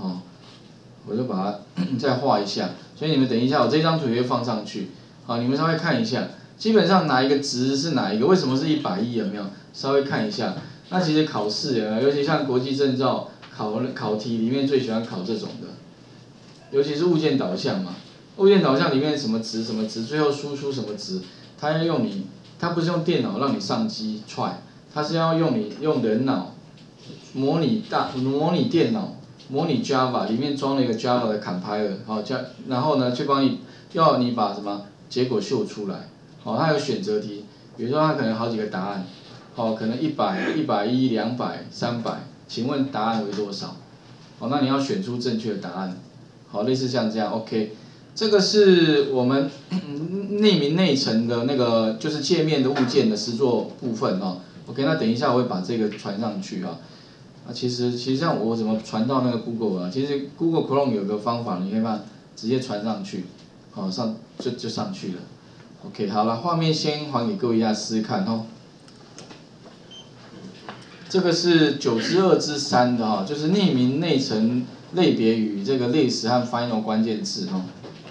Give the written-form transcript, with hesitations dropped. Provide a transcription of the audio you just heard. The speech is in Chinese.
哦，我就把它再画一下。所以你们等一下，我这张图也会放上去。好，你们稍微看一下，基本上哪一个值是哪一个？为什么是110？有没有？稍微看一下。那其实考试有没有，尤其像国际证照考题里面最喜欢考这种的，尤其是物件导向嘛。物件导向里面什么值什么值，最后输出什么值，它要用你，它不是用电脑让你上机try，它是要用你用人脑模拟电脑，模拟 Java 里面装了一个 Java 的 compiler， 好，然后呢去帮你要你把什么结果秀出来，好，它有选择题，比如说它可能好几个答案，好，可能100、110、200、300，请问答案为多少？好，那你要选出正确的答案，好，类似像这样 ，OK。这个是我们内名内层的那个就是界面的物件的实作部分哦。OK， 那等一下我会把这个传上去啊。啊，其实像我怎么传到那个 Google 啊？其实 Google Chrome 有个方法，你可以把它直接传上去，好上就上去了。OK， 好了，画面先还给各位一下试试看哦。这个是9之2之3的哈、哦，就是内名内层类别与这个类似和 final 关键字哦。